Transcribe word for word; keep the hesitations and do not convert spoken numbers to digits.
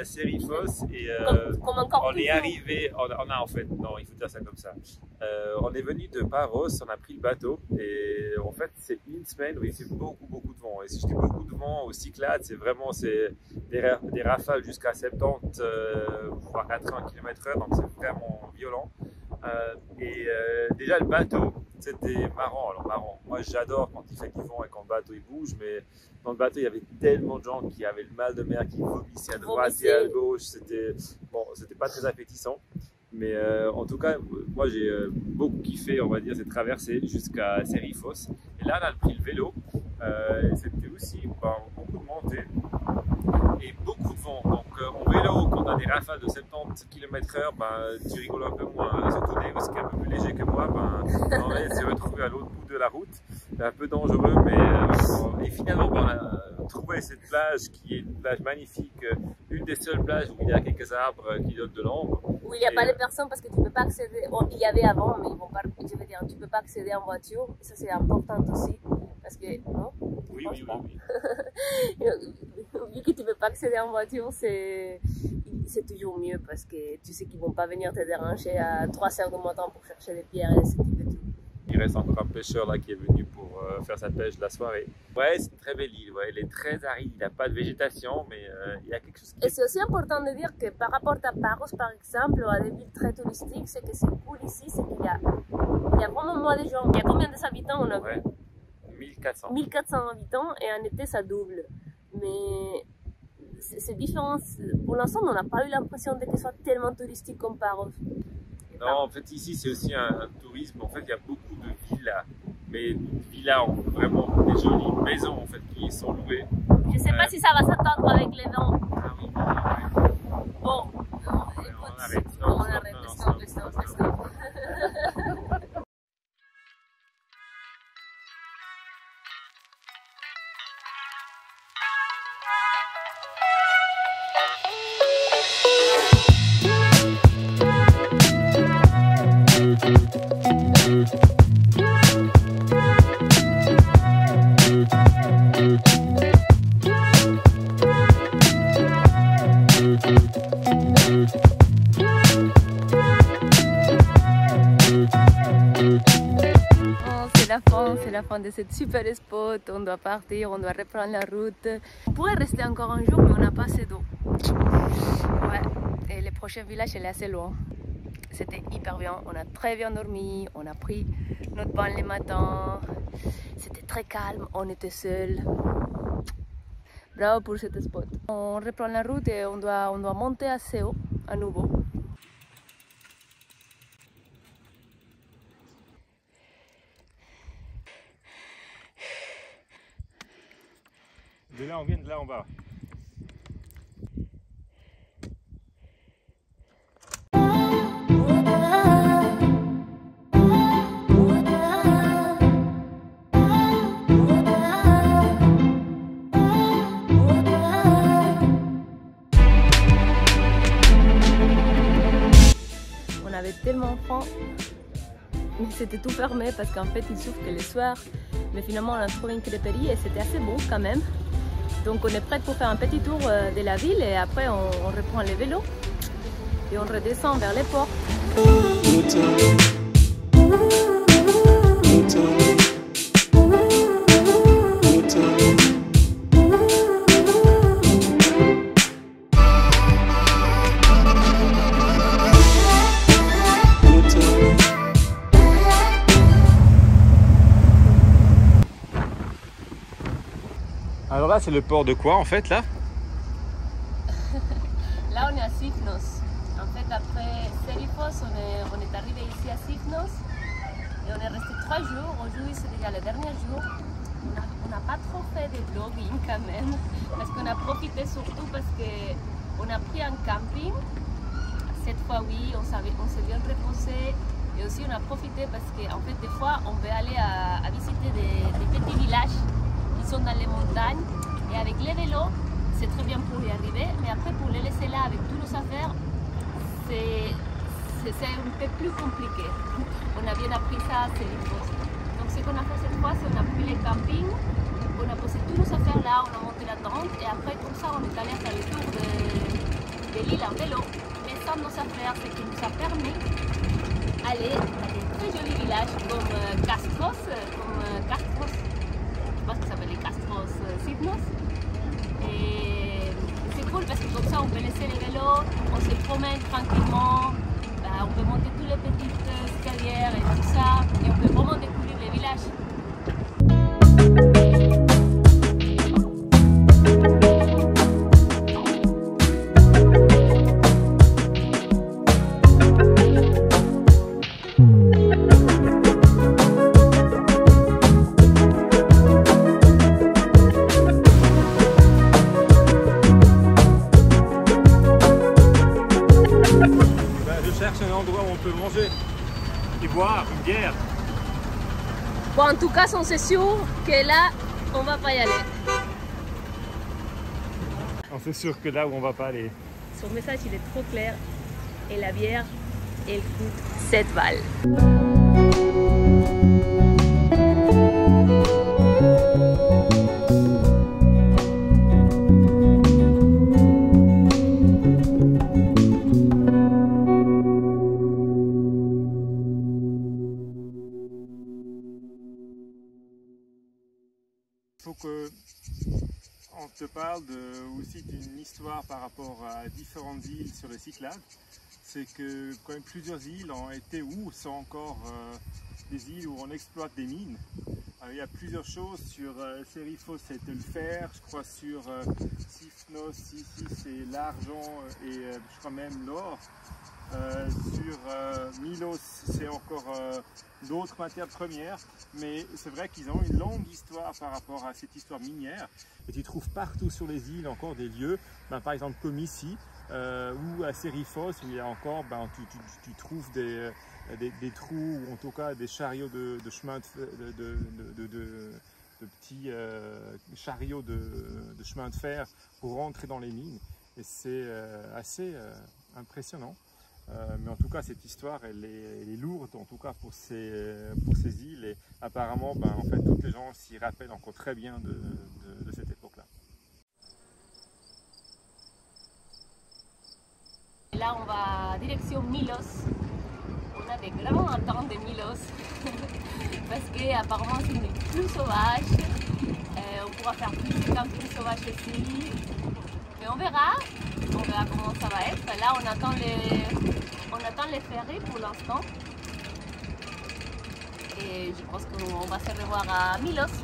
à Serifos et euh, comme, comme on est arrivé, on, on a en fait, non il faut dire ça comme ça, euh, on est venu de Paros, on a pris le bateau et en fait c'est une semaine où il fait beaucoup beaucoup de vent et si je dis beaucoup de vent aux Cyclades c'est vraiment c'est des, ra des rafales jusqu'à soixante-dix euh, voire quatre-vingts kilomètres heure donc c'est vraiment violent euh, et euh, déjà le bateau c'était marrant, alors marrant, moi j'adore quand il fait du vent et quand le bateau il bouge, mais dans le bateau il y avait tellement de gens qui avaient le mal de mer, qui vomissaient à droite et à gauche, c'était bon, c'était pas très appétissant, mais euh, en tout cas, moi j'ai euh, beaucoup kiffé, on va dire, cette traversée jusqu'à Serifos, et là on a pris le vélo, euh, c'était aussi ben, beaucoup de montées et beaucoup de vent, donc euh, en vélo, quand on a des rafales de soixante-dix kilomètres heure, ben, tu rigoles un peu moins, surtout Davis qui est un peu plus léger que moi, ben, on s'est retrouvé à l'autre bout de la route, c'est un peu dangereux, mais euh, et finalement ben, on a trouvé cette plage qui est une plage magnifique, une des seules plages où il y a quelques arbres qui donnent de l'ombre. Où il n'y a et, pas de personnes parce que tu ne peux pas accéder, bon, il y avait avant, mais ils vont pas, je veux dire, tu ne peux pas accéder en voiture, ça c'est important aussi, parce que, non? Oui, oui, oui, oui. Vu que tu ne peux pas accéder en voiture, c'est toujours mieux parce que tu sais qu'ils ne vont pas venir te déranger à trois heures du matin pour chercher des pierres et ce type de trucs. Il reste encore un pêcheur là qui est venu pour euh, faire sa pêche de la soirée. Ouais, c'est une très belle île, ouais. Elle est très aride, il n'y a pas de végétation, mais euh, il y a quelque chose qui... Et c'est aussi important de dire que par rapport à Paros, par exemple, ou à des villes très touristiques, ce que c'est cool ici, c'est qu'il y a, il y a vraiment moins de gens. Il y a combien d'habitants on a ouais. mille quatre cents. mille quatre cents habitants et en été, ça double. Mais c'est différent. Pour l'instant, on n'a pas eu l'impression que ce soit tellement touristique comme Paros. Non, en fait, ici, c'est aussi un, un tourisme. En fait, il y a beaucoup de villas, mais villas ont vraiment des jolies maisons en fait, qui sont louées. Je ne sais euh... pas si ça va s'attendre avec les vents. Ah oui, oui, oui. Bon, on, écoute, on arrête. Non, on arrête. Stop, stop, stop, stop. De cette super spot, on doit partir, on doit reprendre la route. On pourrait rester encore un jour, mais on n'a pas assez d'eau. Ouais, et le prochain village est assez loin. C'était hyper bien, on a très bien dormi, on a pris notre bain le matin. C'était très calme, on était seuls. Bravo pour cette spot. On reprend la route et on doit, on doit monter assez haut à nouveau. De là, on vient de là en bas. On avait tellement faim, mais c'était tout fermé parce qu'en fait, il s'ouvre que le soir. Mais finalement, on a trouvé une crêperie et c'était assez bon quand même. Donc on est prête pour faire un petit tour de la ville et après on, on reprend les vélos et on redescend vers les ports. Alors là, c'est le port de quoi en fait là? Là, on est à Sifnos. En fait, après Serifos, on est, on est arrivé ici à Sifnos et on est resté trois jours. Aujourd'hui, c'est déjà le dernier jour. On n'a pas trop fait de vlogging quand même parce qu'on a profité surtout parce qu'on a pris un camping. Cette fois, oui, on s'est bien reposé et aussi on a profité parce qu'en en fait, des fois, on veut aller à, à visiter des, des petits villages. Sont dans les montagnes et avec les vélos c'est très bien pour y arriver, mais après pour les laisser là avec tous nos affaires c'est un peu plus compliqué. On a bien appris ça, c'est les choses. Donc ce qu'on a fait cette fois, c'est qu'on a pris les campings, on a posé tous nos affaires là, on a monté la tente et après comme ça on est allé faire le tour de, de l'île en vélo, mais sans nos affaires, ce qui nous a permis d'aller à des très jolis villages comme euh, Castros, comme euh, Castros, je pense que ça s'appelle Castros euh, Sifnos. Et c'est cool parce que comme ça on peut laisser les vélos, on se promène tranquillement, bah, on peut monter toutes les petites escalières et tout ça, et on peut vraiment découvrir les villages. Bon, en tout cas, on est sûr que là, on va pas y aller. On est sûr que là où on va pas aller. Son message, il est trop clair. Et la bière, elle coûte sept balles. On te parle de, aussi d'une histoire par rapport à différentes îles sur les Cyclades. C'est que quand même plusieurs îles ont été ou sont encore euh, des îles où on exploite des mines. Alors, il y a plusieurs choses sur euh, Serifos, c'était le fer, je crois sur euh, Sifnos, ici c'est l'argent et euh, je crois même l'or. Euh, sur euh, Milos, c'est encore euh, d'autres matières premières, mais c'est vrai qu'ils ont une longue histoire par rapport à cette histoire minière. Et tu trouves partout sur les îles encore des lieux, ben, par exemple comme ici, euh, ou à Serifos, où il y a encore, ben, tu, tu, tu trouves des, des, des trous, ou en tout cas des chariots de, de chemin de, de, de, de, de de petits euh, chariots de, de chemin de fer pour rentrer dans les mines. Et c'est euh, assez euh, impressionnant. Euh, mais en tout cas, cette histoire, elle est, elle est lourde, en tout cas pour ces, pour ces îles. Et apparemment, ben, en fait, toutes les gens s'y rappellent encore très bien de, de, de cette époque-là. Là, on va direction Milos. On avait vraiment un temps de Milos. Parce qu'apparemment, c'est une île plus sauvage. Euh, on pourra faire plus de campings sauvages ici. Mais on verra. On verra comment ça va être. Là, on attend les... On attend les ferries pour l'instant. Et je pense qu'on va se revoir à Milos.